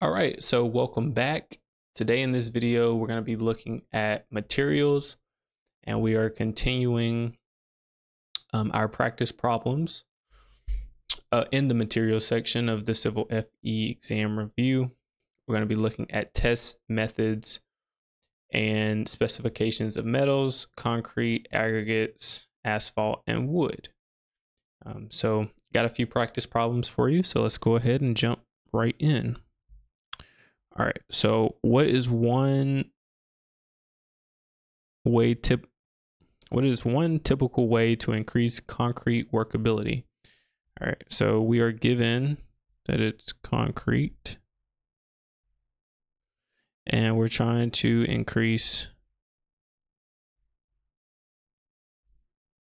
All right, so welcome back. Today in this video, we're going to be looking at materials, and we are continuing our practice problems in the materials section of the Civil FE exam review. We're going to be looking at test methods and specifications of metals, concrete, aggregates, asphalt, and wood. So got a few practice problems for you, so let's go ahead and jump right in. All right, so what is one typical way to increase concrete workability? All right, so we are given that it's concrete, and we're trying to increase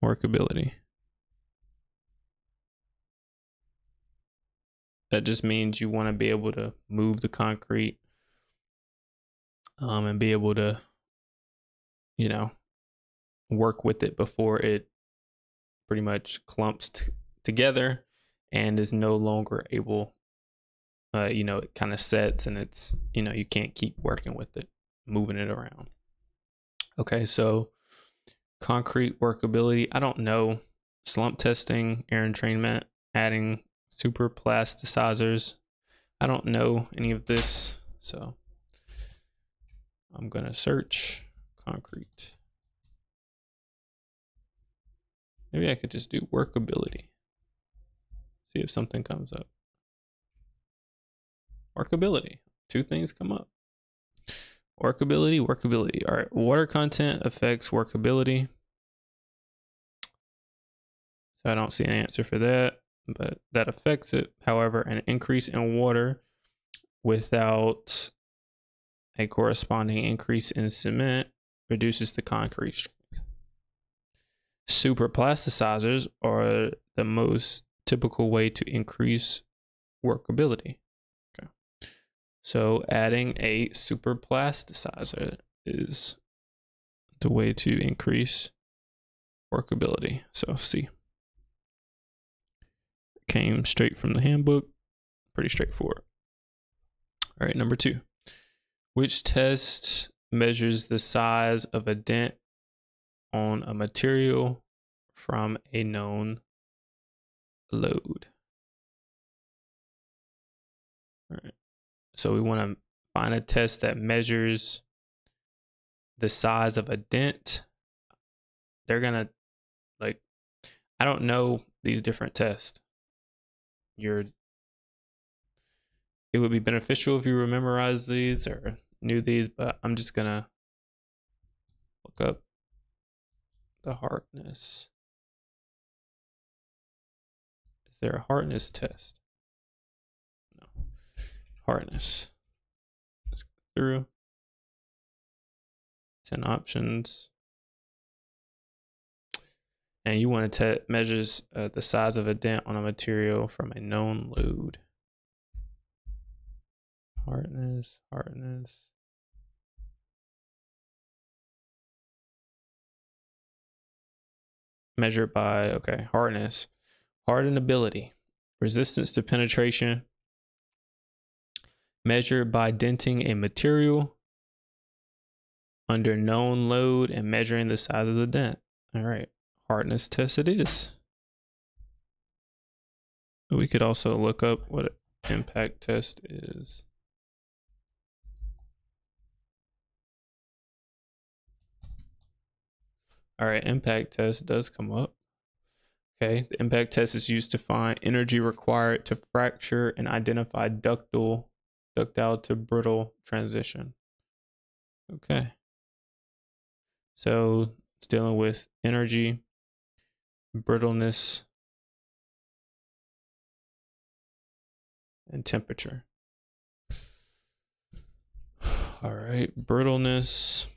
workability. That just means you want to be able to move the concrete and be able to, you know, work with it before it pretty much clumps together and is no longer able, you know, it kind of sets and it's, you know, you can't keep working with it, moving it around. Okay, so concrete workability, I don't know, slump testing, air entrainment, adding super plasticizers. I don't know any of this, so I'm gonna search concrete. Maybe I could just do workability. See if something comes up. Workability. Two things come up. Workability, workability. All right, water content affects workability. So I don't see an answer for that, but that affects it. However, an increase in water without a corresponding increase in cement reduces the concrete strength. Super plasticizers are the most typical way to increase workability. Okay. So adding a super plasticizer is the way to increase workability. So see. Came straight from the handbook. Pretty straightforward. All right, number two. Which test measures the size of a dent on a material from a known load? All right. So we want to find a test that measures the size of a dent. They're gonna, like, I don't know these different tests. It would be beneficial if you were memorized these or knew these, but I'm just gonna look up the hardness. Is there a hardness test? No. Hardness. Let's go through 10 options. And you want to measures the size of a dent on a material from a known load. Hardness, hardness. Measured by, okay, hardness. Hardenability, resistance to penetration. Measured by denting a material under known load and measuring the size of the dent. All right. Hardness test it is. We could also look up what an impact test is. All right, impact test does come up. Okay, the impact test is used to find energy required to fracture and identify ductile to brittle transition. Okay. So it's dealing with energy, brittleness, and temperature. All right, brittleness,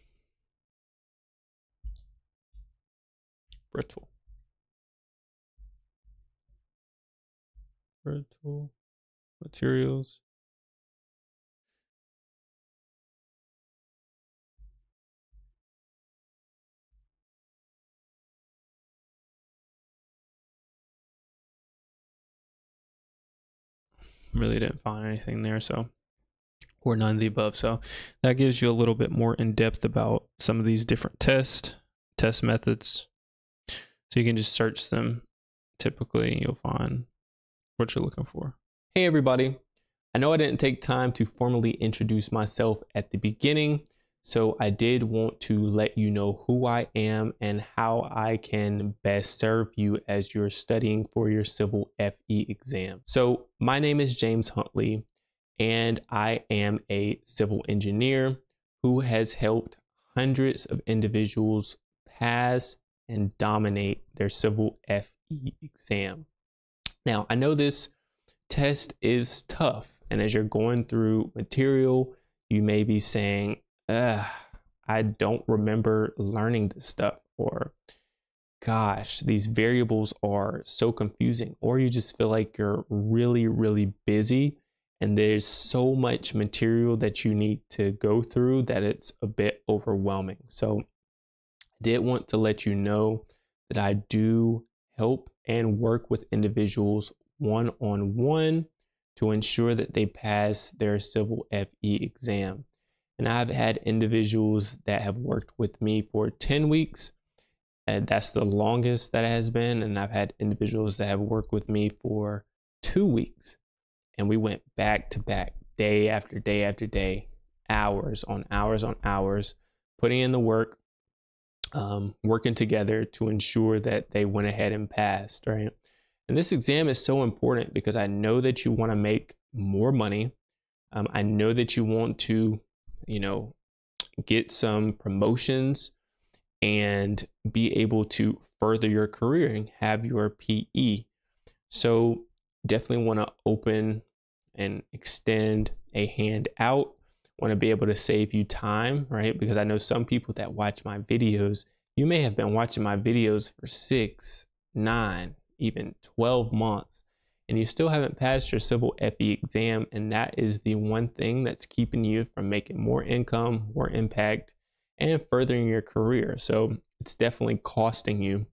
brittle materials. Really didn't find anything there, so or none of the above. So that gives you a little bit more in depth about some of these different test methods. So you can just search them. Typically, and you'll find what you're looking for. Hey everybody. I know I didn't take time to formally introduce myself at the beginning, so I did want to let you know who I am and how I can best serve you as you're studying for your Civil FE exam. So my name is James Huntley, and I am a civil engineer who has helped hundreds of individuals pass and dominate their Civil FE exam. Now, I know this test is tough. And as you're going through material, you may be saying, I don't remember learning this stuff, or gosh, these variables are so confusing, or you just feel like you're really, really busy and there's so much material that you need to go through that it's a bit overwhelming. So I did want to let you know that I do help and work with individuals one-on-one to ensure that they pass their Civil FE exam. And I've had individuals that have worked with me for 10 weeks, and that's the longest that it has been. And I've had individuals that have worked with me for 2 weeks, and we went back to back, day after day after day, hours on hours on hours, putting in the work, working together to ensure that they went ahead and passed, right? And this exam is so important because I know that you want to make more money. I know that you want to, you know, get some promotions and be able to further your career and have your PE. So definitely want to open and extend a hand out. Want to be able to save you time, right? Because I know some people that watch my videos, you may have been watching my videos for 6, 9, even 12 months, and you still haven't passed your Civil FE exam. And that is the one thing that's keeping you from making more income, more impact, and furthering your career. So it's definitely costing you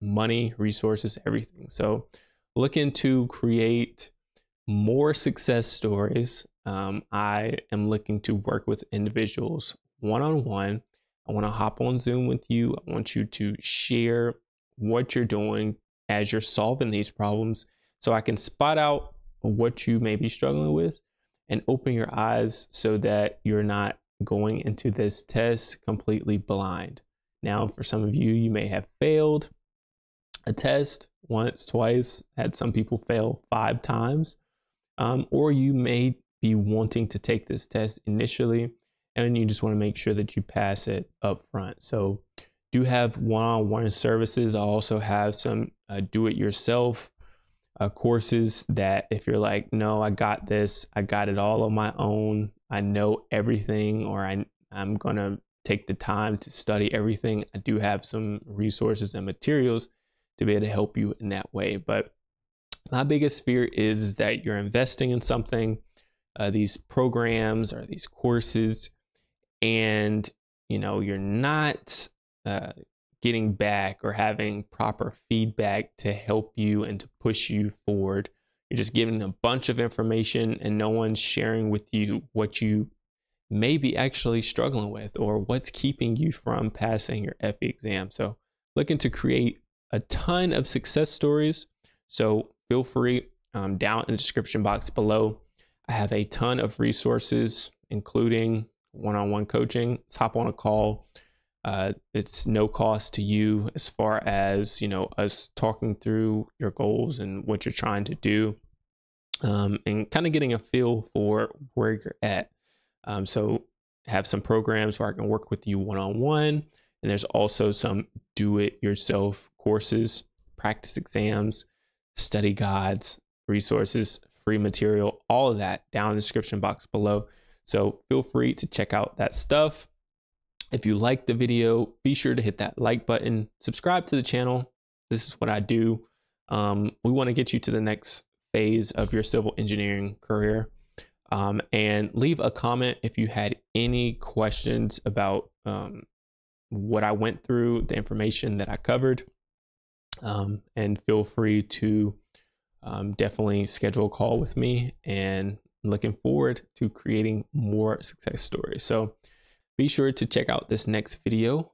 money, resources, everything. So looking to create more success stories. I am looking to work with individuals one-on-one. I want to hop on Zoom with you. I want you to share what you're doing as you're solving these problems, so I can spot out what you may be struggling with and open your eyes so that you're not going into this test completely blind. Now, for some of you, you may have failed a test once, twice, had some people fail 5 times, or you may be wanting to take this test initially and you just want to make sure that you pass it up front. So do have one-on-one services. I also have some do-it-yourself courses that if you're like, no, I got this, I got it all on my own, I know everything, or I'm gonna take the time to study everything, I do have some resources and materials to be able to help you in that way. But my biggest fear is that you're investing in something, these programs or these courses, and you know, you're not getting back or having proper feedback to help you and to push you forward. You're just giving a bunch of information and no one's sharing with you what you may be actually struggling with or what's keeping you from passing your FE exam. So looking to create a ton of success stories. So feel free, down in the description box below, I have a ton of resources, including one-on-one coaching. Let's hop on a call. It's no cost to you as far as, you know, us talking through your goals and what you're trying to do, and kind of getting a feel for where you're at. So have some programs where I can work with you one-on-one. And there's also some do-it-yourself courses, practice exams, study guides, resources, free material, all of that down in the description box below. So feel free to check out that stuff. If you like the video, be sure to hit that like button, subscribe to the channel. This is what I do. We want to get you to the next phase of your civil engineering career. And leave a comment if you had any questions about what I went through, the information that I covered. And feel free to definitely schedule a call with me and I'm looking forward to creating more success stories. So be sure to check out this next video